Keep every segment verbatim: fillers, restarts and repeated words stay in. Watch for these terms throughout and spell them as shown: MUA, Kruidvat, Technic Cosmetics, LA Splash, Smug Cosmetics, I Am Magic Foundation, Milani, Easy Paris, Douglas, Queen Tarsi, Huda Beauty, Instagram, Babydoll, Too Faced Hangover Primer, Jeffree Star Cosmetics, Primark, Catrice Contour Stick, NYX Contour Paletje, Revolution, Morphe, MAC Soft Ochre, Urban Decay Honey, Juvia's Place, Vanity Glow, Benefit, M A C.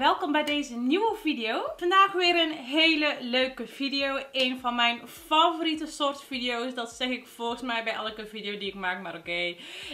welkom bij deze nieuwe video. Vandaag weer een hele leuke video. Een van mijn favoriete soort video's. Dat zeg ik volgens mij bij elke video die ik maak, maar oké. Okay.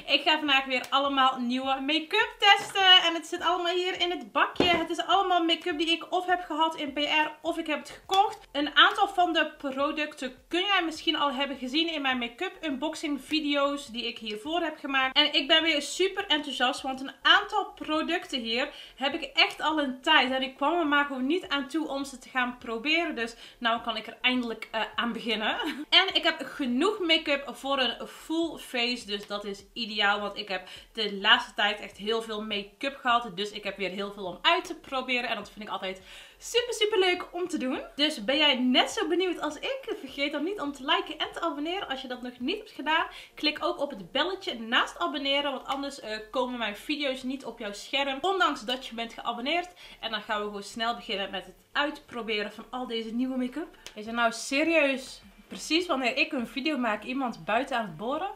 Ik ga vandaag weer allemaal nieuwe make-up testen. En het zit allemaal hier in het bakje. Het is allemaal make-up die ik of heb gehad in P R of ik heb het gekocht. Een aantal van de producten kun jij misschien al hebben gezien in mijn make-up unboxing video's die ik hiervoor heb gemaakt. En ik ben weer super enthousiast, want een aantal producten hier heb ik echt al een tijd. En ik kwam er maar gewoon niet aan toe om ze te gaan proberen. Dus nou kan ik er eindelijk uh, aan beginnen. En ik heb genoeg make-up voor een full face. Dus dat is ideaal. Want ik heb de laatste tijd echt heel veel make-up gehad. Dus ik heb weer heel veel om uit te proberen. En dat vind ik altijd super super leuk om te doen. Dus ben jij net zo benieuwd als ik? Vergeet dan niet om te liken en te abonneren als je dat nog niet hebt gedaan. Klik ook op het belletje naast abonneren. Want anders uh, komen mijn video's niet op jouw scherm. Ondanks dat je bent geabonneerd. En dan gaan we gewoon snel beginnen met het uitproberen van al deze nieuwe make-up. Is het nou serieus precies wanneer ik een video maak iemand buiten aan het boren?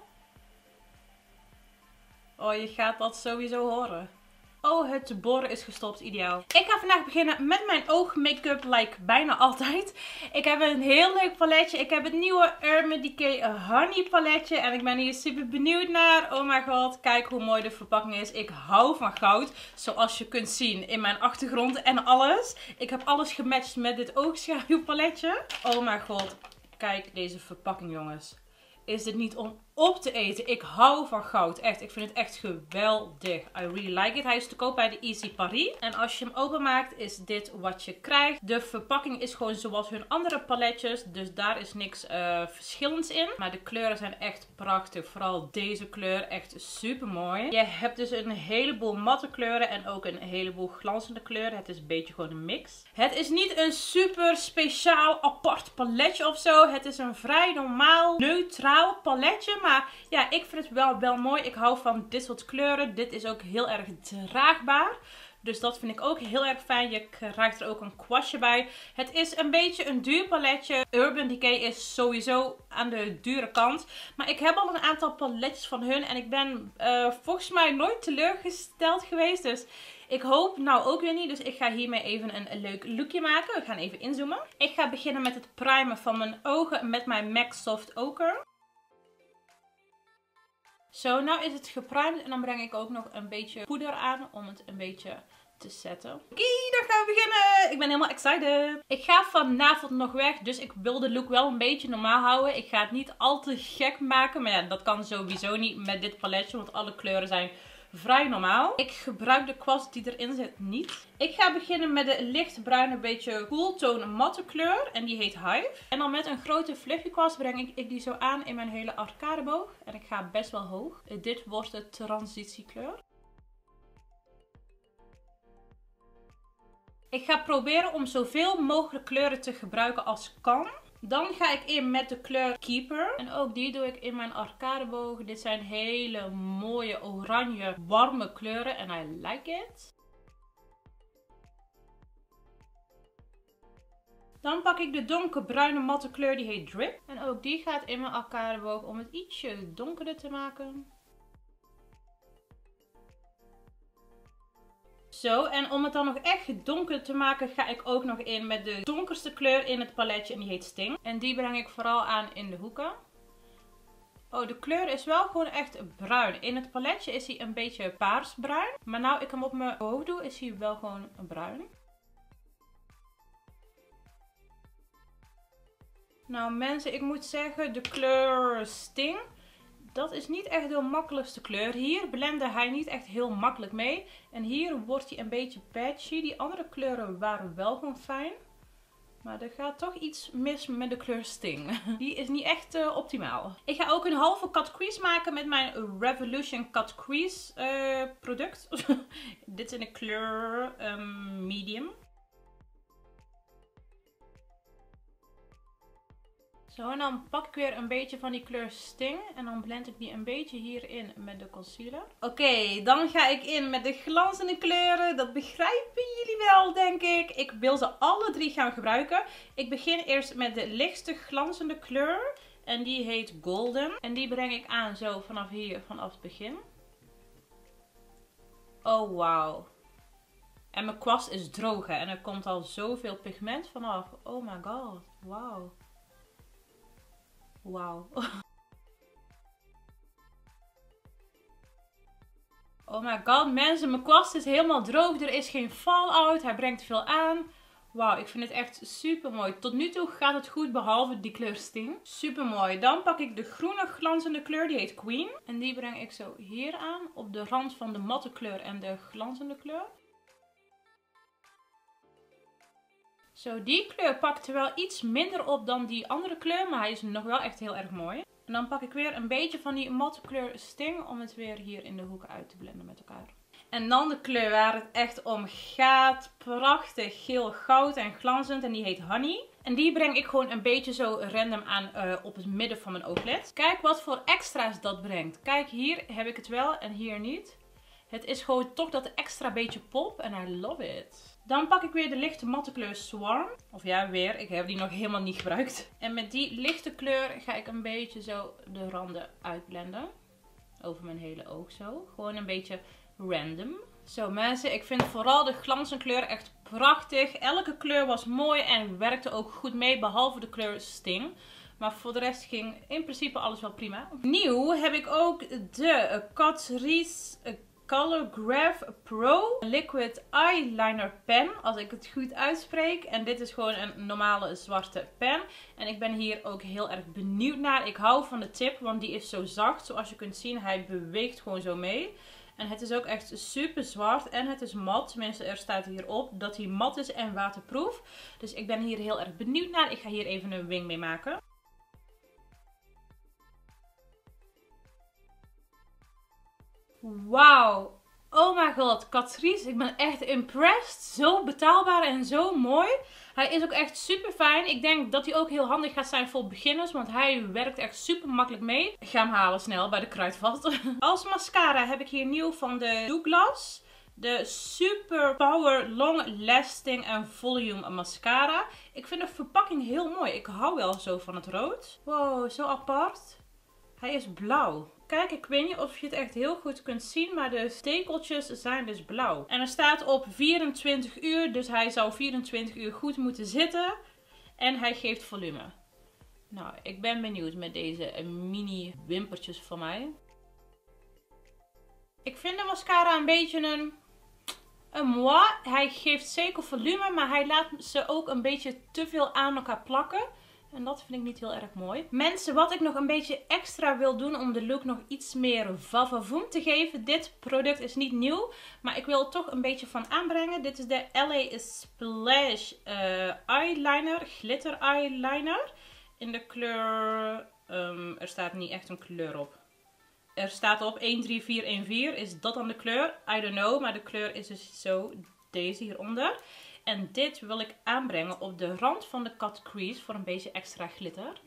Oh, je gaat dat sowieso horen. Oh, het boren is gestopt. Ideaal. Ik ga vandaag beginnen met mijn oogmake-up, like bijna altijd. Ik heb een heel leuk paletje. Ik heb het nieuwe Urban Decay Honey paletje. En ik ben hier super benieuwd naar. Oh mijn god, kijk hoe mooi de verpakking is. Ik hou van goud. Zoals je kunt zien in mijn achtergrond en alles. Ik heb alles gematcht met dit oogschaduwpaletje. Oh mijn god, kijk deze verpakking, jongens. Is dit niet om op te eten? Ik hou van goud. Echt. Ik vind het echt geweldig. I really like it. Hij is te koop bij de Easy Paris. En als je hem openmaakt is dit wat je krijgt. De verpakking is gewoon zoals hun andere paletjes. Dus daar is niks uh, verschillends in. Maar de kleuren zijn echt prachtig. Vooral deze kleur. Echt super mooi. Je hebt dus een heleboel matte kleuren. En ook een heleboel glanzende kleuren. Het is een beetje gewoon een mix. Het is niet een super speciaal apart paletje of zo. Het is een vrij normaal neutraal paletje. Maar ja, ik vind het wel, wel mooi. Ik hou van dit soort kleuren. Dit is ook heel erg draagbaar. Dus dat vind ik ook heel erg fijn. Je krijgt er ook een kwastje bij. Het is een beetje een duur paletje. Urban Decay is sowieso aan de dure kant. Maar ik heb al een aantal paletjes van hun. En ik ben uh, volgens mij nooit teleurgesteld geweest. Dus ik hoop nou ook weer niet. Dus ik ga hiermee even een leuk lookje maken. We gaan even inzoomen. Ik ga beginnen met het primen van mijn ogen met mijn M A C Soft Ochre. Zo, nou is het geprimed en dan breng ik ook nog een beetje poeder aan om het een beetje te zetten. Oké, dan gaan we beginnen! Ik ben helemaal excited! Ik ga vanavond nog weg, dus ik wil de look wel een beetje normaal houden. Ik ga het niet al te gek maken, maar ja, dat kan sowieso niet met dit paletje, want alle kleuren zijn vrij normaal. Ik gebruik de kwast die erin zit niet. Ik ga beginnen met de lichtbruine, beetje koeltone matte kleur. En die heet Hive. En dan met een grote fluffy kwast breng ik die zo aan in mijn hele arcadeboog. En ik ga best wel hoog. Dit wordt de transitiekleur. Ik ga proberen om zoveel mogelijk kleuren te gebruiken als kan. Dan ga ik in met de kleur Keeper. En ook die doe ik in mijn arcadeboog. Dit zijn hele mooie oranje warme kleuren. En I like it. Dan pak ik de donkerbruine matte kleur. Die heet Drip. En ook die gaat in mijn arcadeboog om het ietsje donkerder te maken. Zo, en om het dan nog echt donker te maken ga ik ook nog in met de donkerste kleur in het paletje en die heet Sting. En die breng ik vooral aan in de hoeken. Oh, de kleur is wel gewoon echt bruin. In het paletje is hij een beetje paarsbruin. Maar nou ik hem op mijn hoofd doe is hij wel gewoon bruin. Nou mensen, ik moet zeggen de kleur Sting... Dat is niet echt de makkelijkste kleur. Hier blende hij niet echt heel makkelijk mee. En hier wordt hij een beetje patchy. Die andere kleuren waren wel gewoon fijn. Maar er gaat toch iets mis met de kleur Sting. Die is niet echt uh, optimaal. Ik ga ook een halve cut crease maken met mijn Revolution cut crease uh, product. Dit is in de kleur um, medium. Zo, en dan pak ik weer een beetje van die kleur Sting. En dan blend ik die een beetje hierin met de concealer. Oké, okay, dan ga ik in met de glanzende kleuren. Dat begrijpen jullie wel, denk ik. Ik wil ze alle drie gaan gebruiken. Ik begin eerst met de lichtste glanzende kleur. En die heet Golden. En die breng ik aan zo vanaf hier, vanaf het begin. Oh, wauw. En mijn kwast is droger. En er komt al zoveel pigment vanaf. Oh my god. Wauw. Wauw. Oh my god, mensen. Mijn kwast is helemaal droog. Er is geen fallout. Hij brengt veel aan. Wauw, ik vind het echt super mooi. Tot nu toe gaat het goed, behalve die kleurstien. Super mooi. Dan pak ik de groene glanzende kleur, die heet Queen. En die breng ik zo hier aan, op de rand van de matte kleur en de glanzende kleur. Zo, die kleur pakt er wel iets minder op dan die andere kleur, maar hij is nog wel echt heel erg mooi. En dan pak ik weer een beetje van die matte kleur Sting om het weer hier in de hoeken uit te blenden met elkaar. En dan de kleur waar het echt om gaat. Prachtig geel goud en glanzend. En die heet Honey. En die breng ik gewoon een beetje zo random aan uh, op het midden van mijn ooglid. Kijk wat voor extra's dat brengt. Kijk, hier heb ik het wel en hier niet. Het is gewoon toch dat extra beetje pop. En I love it. Dan pak ik weer de lichte matte kleur Swarm. Of ja, weer. Ik heb die nog helemaal niet gebruikt. En met die lichte kleur ga ik een beetje zo de randen uitblenden. Over mijn hele oog zo. Gewoon een beetje... random. Zo mensen, ik vind vooral de glanzende kleur echt prachtig. Elke kleur was mooi en werkte ook goed mee, behalve de kleur Sting. Maar voor de rest ging in principe alles wel prima. Nieuw heb ik ook de Catrice Colorgraph Pro Liquid Eyeliner Pen, als ik het goed uitspreek. En dit is gewoon een normale zwarte pen. En ik ben hier ook heel erg benieuwd naar. Ik hou van de tip, want die is zo zacht. Zoals je kunt zien, hij beweegt gewoon zo mee. En het is ook echt super zwart en het is mat. Tenminste, er staat hierop dat hij mat is en waterproof. Dus ik ben hier heel erg benieuwd naar. Ik ga hier even een wing mee maken. Wauw. Oh my god, Catrice. Ik ben echt impressed. Zo betaalbaar en zo mooi. Hij is ook echt super fijn. Ik denk dat hij ook heel handig gaat zijn voor beginners. Want hij werkt echt super makkelijk mee. Ik ga hem halen snel bij de Kruidvat. Als mascara heb ik hier nieuw van de Douglas. De Super Power Long Lasting and Volume Mascara. Ik vind de verpakking heel mooi. Ik hou wel zo van het rood. Wow, zo apart. Hij is blauw. Kijk, ik weet niet of je het echt heel goed kunt zien, maar de stekeltjes zijn dus blauw. En er staat op vierentwintig uur, dus hij zou vierentwintig uur goed moeten zitten. En hij geeft volume. Nou, ik ben benieuwd met deze mini wimpertjes van mij. Ik vind de mascara een beetje een, een moi. Hij geeft zeker volume, maar hij laat ze ook een beetje te veel aan elkaar plakken. En dat vind ik niet heel erg mooi. Mensen, wat ik nog een beetje extra wil doen om de look nog iets meer vavavoom te geven. Dit product is niet nieuw, maar ik wil er toch een beetje van aanbrengen. Dit is de L A Splash uh, eyeliner, glitter eyeliner. In de kleur... Um, er staat niet echt een kleur op. Er staat op een drie vier een vier. Is dat dan de kleur? I don't know, maar de kleur is dus zo deze hieronder. En dit wil ik aanbrengen op de rand van de cut crease voor een beetje extra glitter.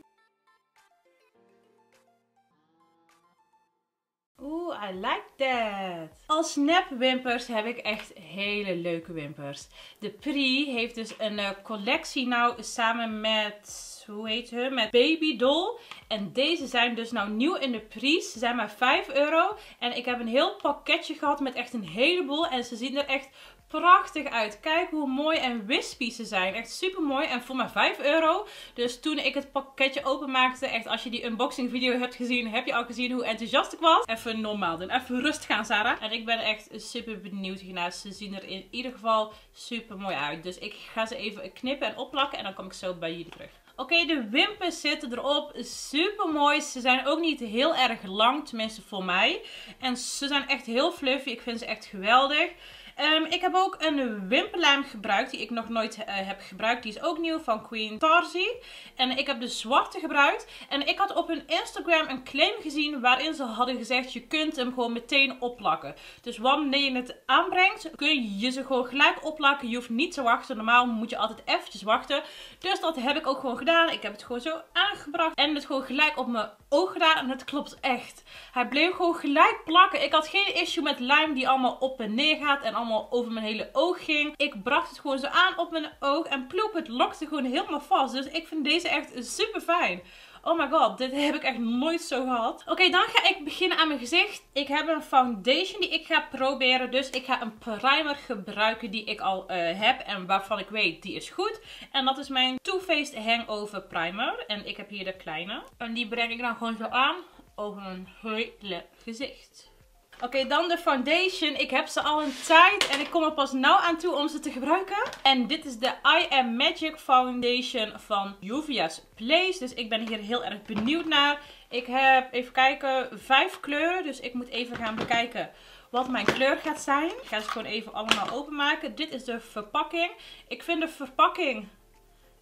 Oeh, I like that. Als nepwimpers heb ik echt hele leuke wimpers. De Pri heeft dus een uh, collectie nou samen met... Hoe heet ze? Met Babydoll. En deze zijn dus nou nieuw in de prijs. Ze zijn maar vijf euro. En ik heb een heel pakketje gehad met echt een heleboel. En ze zien er echt prachtig uit. Kijk hoe mooi en wispy ze zijn. Echt super mooi. En voor maar vijf euro. Dus toen ik het pakketje openmaakte. Echt, als je die unboxing video hebt gezien. Heb je al gezien hoe enthousiast ik was. Even normaal doen. Even rust gaan, Sarah. En ik ben echt super benieuwd hiernaar. Ze zien er in ieder geval super mooi uit. Dus ik ga ze even knippen en opplakken. En dan kom ik zo bij jullie terug. Oké, okay, de wimpers zitten erop. Super mooi. Ze zijn ook niet heel erg lang, tenminste voor mij. En ze zijn echt heel fluffy. Ik vind ze echt geweldig. Um, ik heb ook een wimperlijm gebruikt die ik nog nooit uh, heb gebruikt. Die is ook nieuw van Queen Tarsi. En ik heb de zwarte gebruikt. En ik had op hun Instagram een claim gezien waarin ze hadden gezegd je kunt hem gewoon meteen opplakken. Dus wanneer je het aanbrengt kun je ze gewoon gelijk opplakken. Je hoeft niet te wachten. Normaal moet je altijd eventjes wachten. Dus dat heb ik ook gewoon gedaan. Ik heb het gewoon zo aangebracht en het gewoon gelijk op mijn oog gedaan. En het klopt echt. Hij bleef gewoon gelijk plakken. Ik had geen issue met lijm die allemaal op en neer gaat en allemaal over mijn hele oog ging. Ik bracht het gewoon zo aan op mijn oog en ploep, het lokte gewoon helemaal vast. Dus ik vind deze echt super fijn. Oh my god, dit heb ik echt nooit zo gehad. Oké, okay, dan ga ik beginnen aan mijn gezicht. Ik heb een foundation die ik ga proberen. Dus ik ga een primer gebruiken die ik al uh, heb. En waarvan ik weet, die is goed. En dat is mijn Too Faced Hangover Primer. En ik heb hier de kleine. En die breng ik dan gewoon zo aan over mijn hele gezicht. Oké, okay, dan de foundation. Ik heb ze al een tijd en ik kom er pas nou aan toe om ze te gebruiken. En dit is de I Am Magic Foundation van Juvia's Place. Dus ik ben hier heel erg benieuwd naar. Ik heb, even kijken, vijf kleuren. Dus ik moet even gaan bekijken wat mijn kleur gaat zijn. Ik ga ze gewoon even allemaal openmaken. Dit is de verpakking. Ik vind de verpakking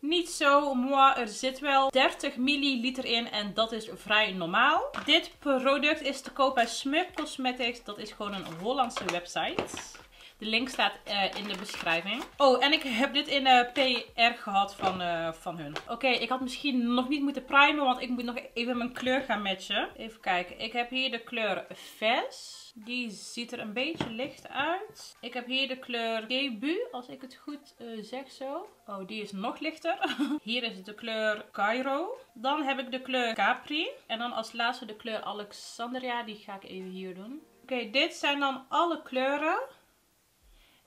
niet zo mooi. Er zit wel dertig milliliter in en dat is vrij normaal. Dit product is te koop bij Smug Cosmetics. Dat is gewoon een Hollandse website. De link staat uh, in de beschrijving. Oh, en ik heb dit in de P R gehad van, uh, van hun. Oké, okay, ik had misschien nog niet moeten primen, want ik moet nog even mijn kleur gaan matchen. Even kijken. Ik heb hier de kleur Fes. Die ziet er een beetje licht uit. Ik heb hier de kleur Debut, als ik het goed uh, zeg zo. Oh, die is nog lichter. Hier is de kleur Cairo. Dan heb ik de kleur Capri. En dan als laatste de kleur Alexandria. Die ga ik even hier doen. Oké, okay, dit zijn dan alle kleuren.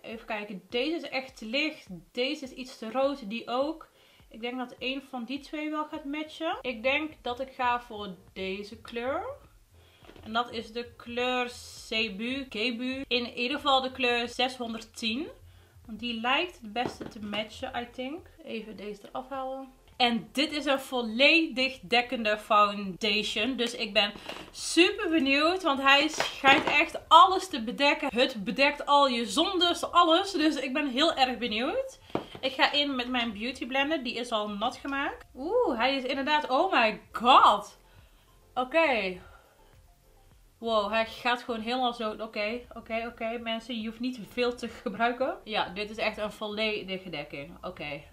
Even kijken, deze is echt te licht, deze is iets te rood, die ook. Ik denk dat een van die twee wel gaat matchen. Ik denk dat ik ga voor deze kleur. En dat is de kleur Cebu, Cebu. In ieder geval de kleur zeshonderdtien. Want die lijkt het beste te matchen, I think. Even deze eraf halen. En dit is een volledig dekkende foundation. Dus ik ben super benieuwd. Want hij schijnt echt alles te bedekken. Het bedekt al je zondes, alles. Dus ik ben heel erg benieuwd. Ik ga in met mijn beauty blender. Die is al nat gemaakt. Oeh, hij is inderdaad... Oh my god. Oké. Okay. Wow, hij gaat gewoon helemaal zo... Oké, okay, oké, okay, oké. Okay. Mensen, je hoeft niet veel te gebruiken. Ja, dit is echt een volledige dekking. Oké, okay.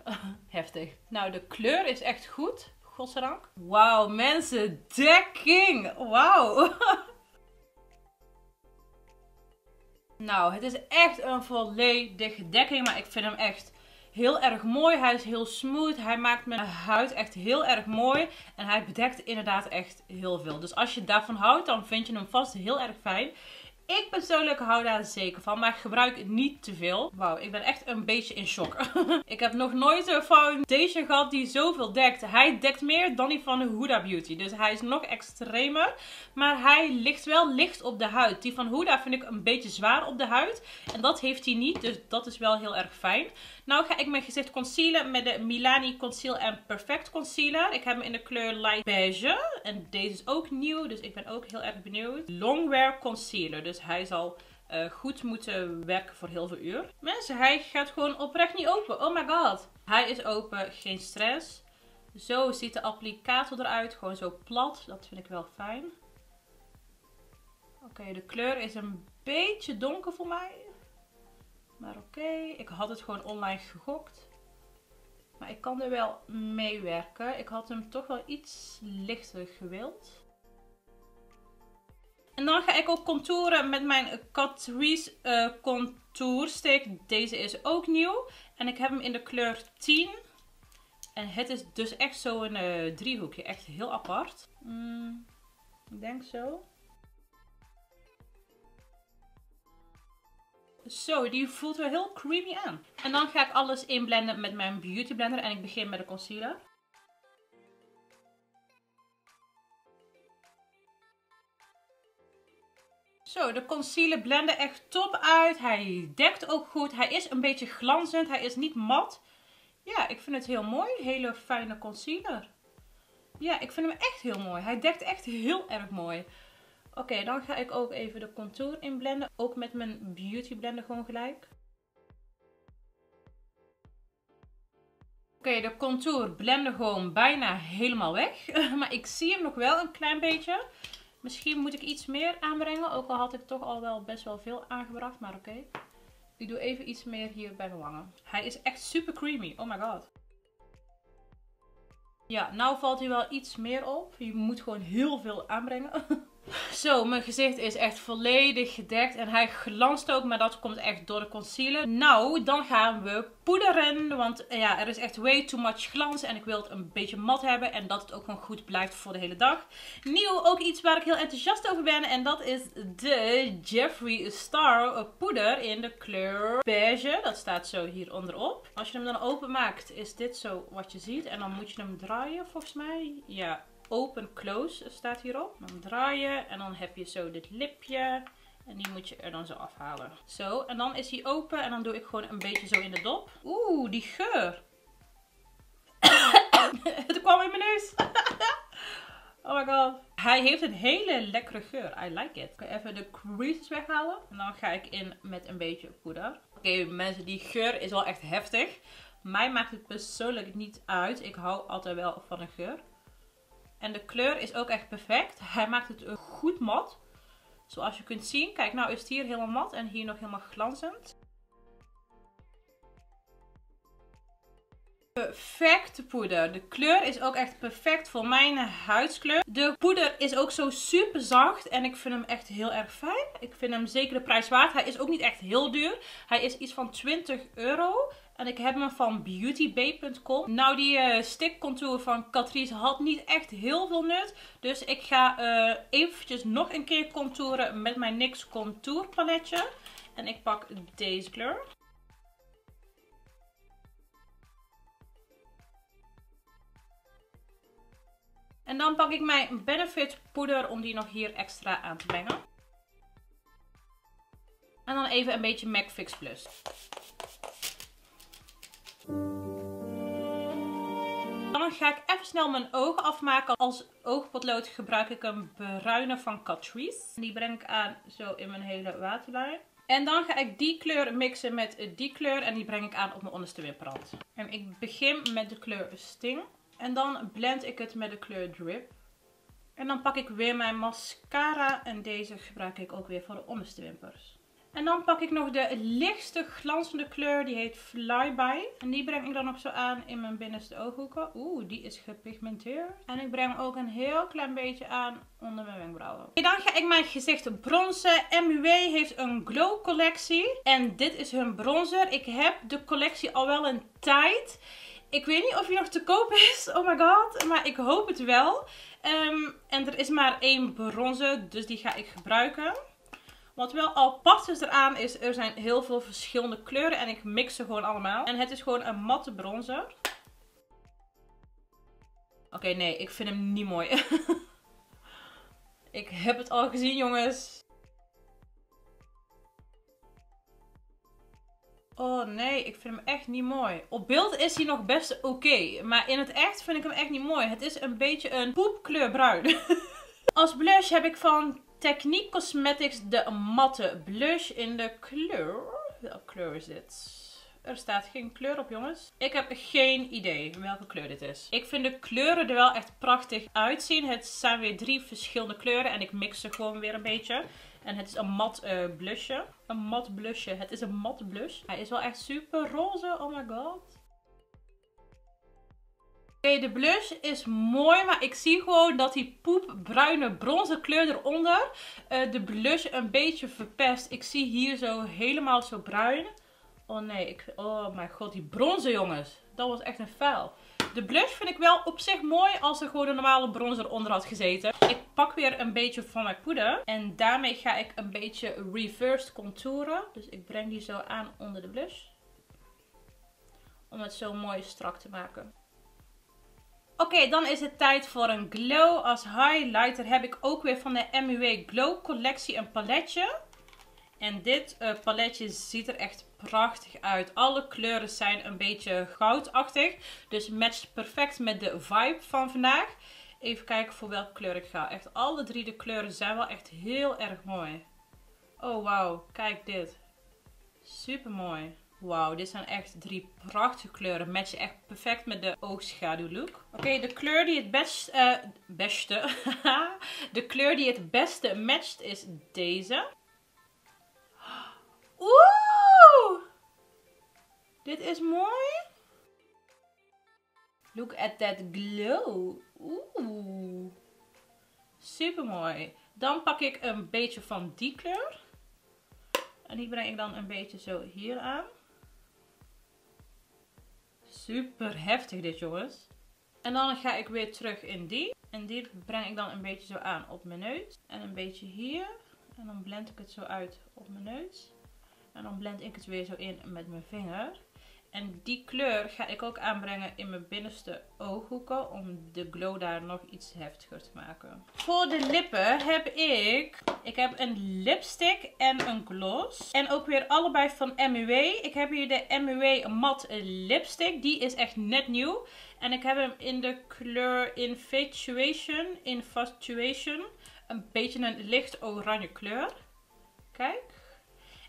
Heftig. Nou, de kleur is echt goed. Godzijdank. Wauw, mensen, dekking! Wauw! Nou, het is echt een volledige dekking, maar ik vind hem echt... heel erg mooi. Hij is heel smooth. Hij maakt mijn huid echt heel erg mooi. En hij bedekt inderdaad echt heel veel. Dus als je daarvan houdt, dan vind je hem vast heel erg fijn. Ik persoonlijk hou daar zeker van. Maar gebruik het niet te veel. Wauw, ik ben echt een beetje in shock. Ik heb nog nooit een foundation gehad die zoveel dekt. Hij dekt meer dan die van de Huda Beauty. Dus hij is nog extremer. Maar hij ligt wel licht op de huid. Die van Huda vind ik een beetje zwaar op de huid. En dat heeft hij niet. Dus dat is wel heel erg fijn. Nou ga ik mijn gezicht concealen met de Milani Conceal en Perfect Concealer. Ik heb hem in de kleur Light Beige. En deze is ook nieuw. Dus ik ben ook heel erg benieuwd. Longwear Concealer. Dus hij zal uh, goed moeten werken voor heel veel uur. Mensen, hij gaat gewoon oprecht niet open. Oh my god. Hij is open. Geen stress. Zo ziet de applicator eruit. Gewoon zo plat. Dat vind ik wel fijn. Oké, okay, de kleur is een beetje donker voor mij. Maar oké, okay, ik had het gewoon online gegokt. Maar ik kan er wel mee werken. Ik had hem toch wel iets lichter gewild. En dan ga ik ook contouren met mijn Catrice uh, Contour Stick. Deze is ook nieuw. En ik heb hem in de kleur tien. En het is dus echt zo'n uh, driehoekje. Echt heel apart. Mm, ik denk zo. Zo, die voelt wel heel creamy aan. En dan ga ik alles inblenden met mijn beauty blender. En ik begin met de concealer. Zo, de concealer blende echt top uit. Hij dekt ook goed. Hij is een beetje glanzend. Hij is niet mat. Ja, ik vind het heel mooi. Hele fijne concealer. Ja, ik vind hem echt heel mooi. Hij dekt echt heel erg mooi. Oké, okay, dan ga ik ook even de contour inblenden. Ook met mijn beauty blender gewoon gelijk. Oké, okay, de contour blende gewoon bijna helemaal weg. Maar ik zie hem nog wel een klein beetje. Misschien moet ik iets meer aanbrengen. Ook al had ik toch al wel best wel veel aangebracht. Maar oké. Okay. Ik doe even iets meer hier bij mijn wangen. Hij is echt super creamy. Oh my god. Ja, nou valt hij wel iets meer op. Je moet gewoon heel veel aanbrengen. Zo, mijn gezicht is echt volledig gedekt. En hij glanst ook, maar dat komt echt door de concealer. Nou, dan gaan we poederen. Want ja, er is echt way too much glans. En ik wil het een beetje mat hebben. En dat het ook gewoon goed blijft voor de hele dag. Nieuw, ook iets waar ik heel enthousiast over ben. En dat is de Jeffree Star poeder in de kleur beige. Dat staat zo hier onderop. Als je hem dan openmaakt, is dit zo wat je ziet. En dan moet je hem draaien, volgens mij. Ja. Open close staat hierop. Dan draai je en dan heb je zo dit lipje. En die moet je er dan zo afhalen. Zo, en dan is hij open en dan doe ik gewoon een beetje zo in de dop. Oeh, die geur. Het kwam in mijn neus. Oh my god. Hij heeft een hele lekkere geur. I like it. Ik ga even de creases weghalen. En dan ga ik in met een beetje poeder. Oké, okay, mensen, die geur is wel echt heftig. Mij maakt het persoonlijk niet uit. Ik hou altijd wel van een geur. En de kleur is ook echt perfect. Hij maakt het goed mat. Zoals je kunt zien. Kijk, nou is het hier helemaal mat en hier nog helemaal glanzend. Perfecte poeder. De kleur is ook echt perfect voor mijn huidskleur. De poeder is ook zo super zacht. En ik vind hem echt heel erg fijn. Ik vind hem zeker de prijs waard. Hij is ook niet echt heel duur. Hij is iets van twintig euro. En ik heb hem van Beauty Bay punt com. Nou, die uh, stickcontour van Catrice had niet echt heel veel nut. Dus ik ga uh, eventjes nog een keer contouren met mijn N Y X Contour Paletje. En ik pak deze kleur. En dan pak ik mijn Benefit poeder om die nog hier extra aan te mengen. En dan even een beetje M A C Fix Plus. Dan ga ik even snel mijn ogen afmaken. Als oogpotlood gebruik ik een bruine van Catrice. Die breng ik aan zo in mijn hele waterlijn. En dan ga ik die kleur mixen met die kleur. En die breng ik aan op mijn onderste wimperrand. En ik begin met de kleur Sting. En dan blend ik het met de kleur Drip. En dan pak ik weer mijn mascara. En deze gebruik ik ook weer voor de onderste wimpers. En dan pak ik nog de lichtste glanzende kleur. Die heet Flyby. En die breng ik dan ook zo aan in mijn binnenste ooghoeken. Oeh, die is gepigmenteerd. En ik breng ook een heel klein beetje aan onder mijn wenkbrauwen. En dan ga ik mijn gezicht bronzen. M U A heeft een glow collectie. En dit is hun bronzer. Ik heb de collectie al wel een tijd. Ik weet niet of hij nog te koop is. Oh my god. Maar ik hoop het wel. Um, en er is maar één bronzer. Dus die ga ik gebruiken. Wat wel al past is eraan is, er zijn heel veel verschillende kleuren en ik mix ze gewoon allemaal. En het is gewoon een matte bronzer. Oké, okay, nee, ik vind hem niet mooi. Ik heb het al gezien, jongens. Oh nee, ik vind hem echt niet mooi. Op beeld is hij nog best oké, okay, maar in het echt vind ik hem echt niet mooi. Het is een beetje een poepkleur bruin. Als blush heb ik van Technic Cosmetics de matte blush in de kleur. Welke kleur is dit? Er staat geen kleur op, jongens. Ik heb geen idee welke kleur dit is. Ik vind de kleuren er wel echt prachtig uitzien. Het zijn weer drie verschillende kleuren en ik mix ze gewoon weer een beetje. En het is een mat uh, blushje. Een mat blushje. Het is een matte blush. Hij is wel echt super roze. Oh my god. Oké, okay, de blush is mooi, maar ik zie gewoon dat die poepbruine bronzen kleur eronder uh, de blush een beetje verpest. Ik zie hier zo helemaal zo bruin. Oh nee, ik, oh mijn god, die bronzen, jongens. Dat was echt een vuil. De blush vind ik wel op zich mooi als er gewoon een normale bronzer onder had gezeten. Ik pak weer een beetje van mijn poeder en daarmee ga ik een beetje reversed contouren. Dus ik breng die zo aan onder de blush. Om het zo mooi strak te maken. Oké, okay, dan is het tijd voor een glow. Als highlighter heb ik ook weer van de M U A Glow collectie een paletje. En dit uh, paletje ziet er echt prachtig uit. Alle kleuren zijn een beetje goudachtig. Dus matcht perfect met de vibe van vandaag. Even kijken voor welke kleur ik ga. Echt alle drie de kleuren zijn wel echt heel erg mooi. Oh wauw, kijk dit. Super mooi. Wauw, dit zijn echt drie prachtige kleuren. Matchen echt perfect met de oogschaduwlook. Oké, okay, de kleur die het best, uh, beste. de kleur die het beste matcht is deze. Oeh! Dit is mooi. Look at that glow. Oeh. Super mooi. Dan pak ik een beetje van die kleur. En die breng ik dan een beetje zo hier aan. Super heftig dit, jongens. En dan ga ik weer terug in die. En die breng ik dan een beetje zo aan op mijn neus. En een beetje hier. En dan blend ik het zo uit op mijn neus. En dan blend ik het weer zo in met mijn vinger. En die kleur ga ik ook aanbrengen in mijn binnenste ooghoeken. Om de glow daar nog iets heftiger te maken. Voor de lippen heb ik... Ik heb een lipstick en een gloss. En ook weer allebei van M U A. Ik heb hier de M U A matte lipstick. Die is echt net nieuw. En ik heb hem in de kleur Infatuation. Infatuation. Een beetje een licht oranje kleur. Kijk.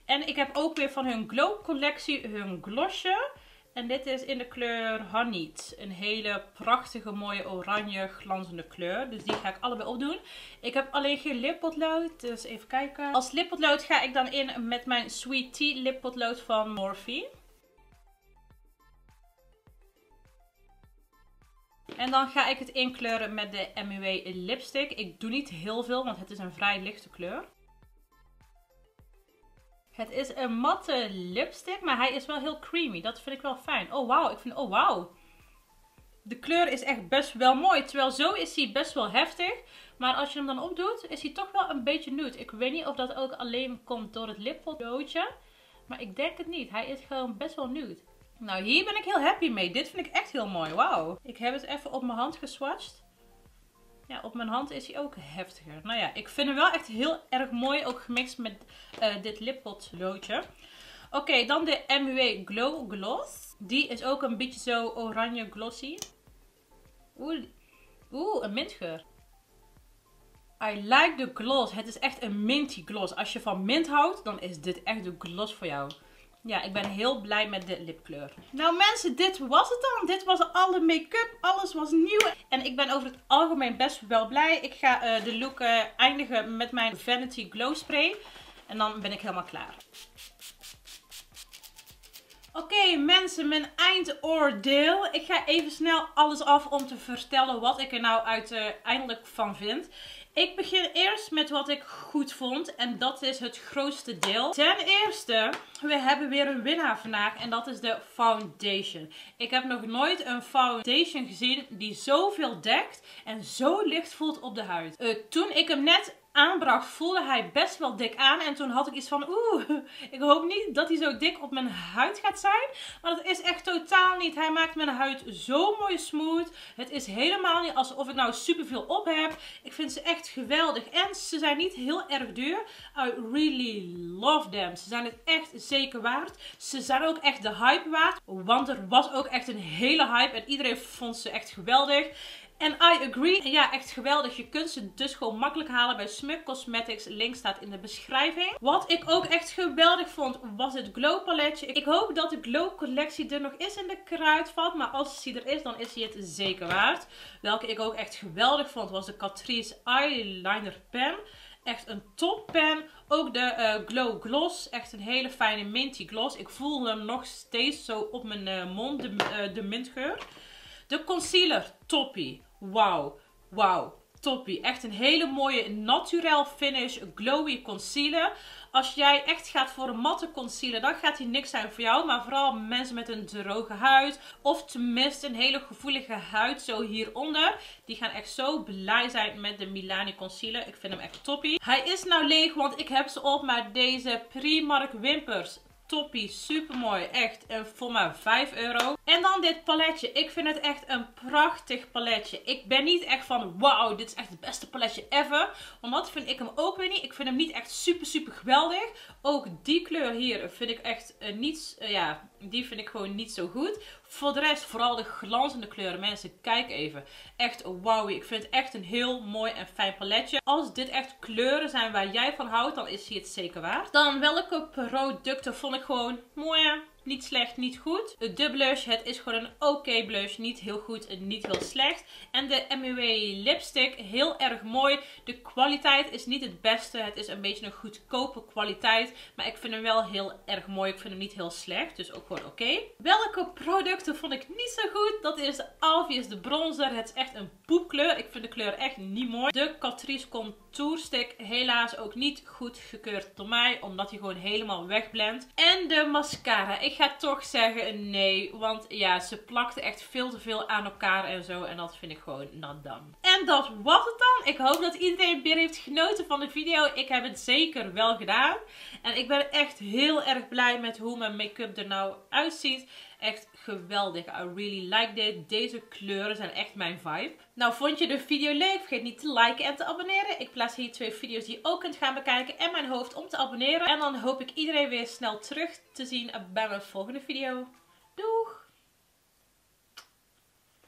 En ik heb ook weer van hun Glow collectie hun glossje. En dit is in de kleur Honey. Een hele prachtige mooie oranje glanzende kleur. Dus die ga ik allebei opdoen. Ik heb alleen geen lippotlood. Dus even kijken. Als lippotlood ga ik dan in met mijn Sweet Tea lippotlood van Morphe. En dan ga ik het inkleuren met de M U A lipstick. Ik doe niet heel veel, want het is een vrij lichte kleur. Het is een matte lipstick, maar hij is wel heel creamy. Dat vind ik wel fijn. Oh wauw, ik vind, oh wauw. De kleur is echt best wel mooi. Terwijl zo is hij best wel heftig. Maar als je hem dan opdoet, is hij toch wel een beetje nude. Ik weet niet of dat ook alleen komt door het lippotloodje. Maar ik denk het niet. Hij is gewoon best wel nude. Nou, hier ben ik heel happy mee. Dit vind ik echt heel mooi. Wauw. Ik heb het even op mijn hand geswatcht. Ja, op mijn hand is hij ook heftiger. Nou ja, ik vind hem wel echt heel erg mooi. Ook gemixt met uh, dit lippotloodje. Oké, okay, dan de M U A Glow Gloss. Die is ook een beetje zo oranje glossy. Oeh, oeh, een mintgeur. I like the gloss. Het is echt een minty gloss. Als je van mint houdt, dan is dit echt de gloss voor jou. Ja, ik ben heel blij met de lipkleur. Nou mensen, dit was het dan. Dit was alle make-up. Alles was nieuw. En ik ben over het algemeen best wel blij. Ik ga uh, de look uh, eindigen met mijn Vanity Glow Spray. En dan ben ik helemaal klaar. Oké okay, mensen, mijn eindoordeel. Ik ga even snel alles af om te vertellen wat ik er nou uiteindelijk uh, van vind. Ik begin eerst met wat ik goed vond. En dat is het grootste deel. Ten eerste, we hebben weer een winnaar vandaag. En dat is de foundation. Ik heb nog nooit een foundation gezien die zoveel dekt. En zo licht voelt op de huid. Uh, toen ik hem net aanbracht, voelde hij best wel dik aan. En toen had ik iets van, oeh, ik hoop niet dat hij zo dik op mijn huid gaat zijn. Maar dat is echt totaal niet. Hij maakt mijn huid zo mooi smooth. Het is helemaal niet alsof ik nou superveel op heb. Ik vind ze echt geweldig. En ze zijn niet heel erg duur. I really love them. Ze zijn het echt zeker waard. Ze zijn ook echt de hype waard. Want er was ook echt een hele hype. En iedereen vond ze echt geweldig. En I agree. Ja, echt geweldig. Je kunt ze dus gewoon makkelijk halen bij Smug Cosmetics. Link staat in de beschrijving. Wat ik ook echt geweldig vond, was het Glow paletje. Ik hoop dat de Glow collectie er nog eens in de kruidvat. Maar als die er is, dan is die het zeker waard. Welke ik ook echt geweldig vond, was de Catrice Eyeliner Pen. Echt een toppen. Ook de uh, Glow Gloss. Echt een hele fijne minty gloss. Ik voel hem nog steeds zo op mijn uh, mond, de, uh, de mintgeur. De concealer, toppie. Wauw, wauw, toppie. Echt een hele mooie naturel finish, glowy concealer. Als jij echt gaat voor een matte concealer, dan gaat die niks zijn voor jou. Maar vooral mensen met een droge huid. Of tenminste een hele gevoelige huid zo hieronder. Die gaan echt zo blij zijn met de Milani concealer. Ik vind hem echt toppie. Hij is nou leeg, want ik heb ze op. Maar deze Primark wimpers... Toppie, super mooi. Echt voor maar vijf euro. En dan dit paletje. Ik vind het echt een prachtig paletje. Ik ben niet echt van wauw, dit is echt het beste paletje ever. Want dat vind ik hem ook weer niet. Ik vind hem niet echt super, super geweldig. Ook die kleur hier vind ik echt uh, niet. Uh, ja, die vind ik gewoon niet zo goed. Voor de rest, vooral de glanzende kleuren. Mensen, kijk even. Echt wauw. Ik vind het echt een heel mooi en fijn paletje. Als dit echt kleuren zijn waar jij van houdt, dan is hij het zeker waard. Dan welke producten vond ik gewoon mooi. Niet slecht, niet goed. De blush, het is gewoon een oké okay blush. Niet heel goed, niet heel slecht. En de M U A lipstick, heel erg mooi. De kwaliteit is niet het beste. Het is een beetje een goedkope kwaliteit. Maar ik vind hem wel heel erg mooi. Ik vind hem niet heel slecht, dus ook gewoon oké. Okay. Welke producten vond ik niet zo goed? Dat is de Obvious, de bronzer. Het is echt een poepkleur. Ik vind de kleur echt niet mooi. De Catrice Contour Contour Stick helaas ook niet goed gekeurd door mij, omdat hij gewoon helemaal wegblendt. En de mascara. Ik ga toch zeggen nee, want ja, ze plakte echt veel te veel aan elkaar en zo. En dat vind ik gewoon not done. En dat was het dan. Ik hoop dat iedereen weer heeft genoten van de video. Ik heb het zeker wel gedaan. En ik ben echt heel erg blij met hoe mijn make-up er nou uitziet. Echt geweldig. I really like dit. Deze kleuren zijn echt mijn vibe. Nou, vond je de video leuk? Vergeet niet te liken en te abonneren. Ik plaats hier twee video's die je ook kunt gaan bekijken. En mijn hoofd om te abonneren. En dan hoop ik iedereen weer snel terug te zien bij mijn volgende video.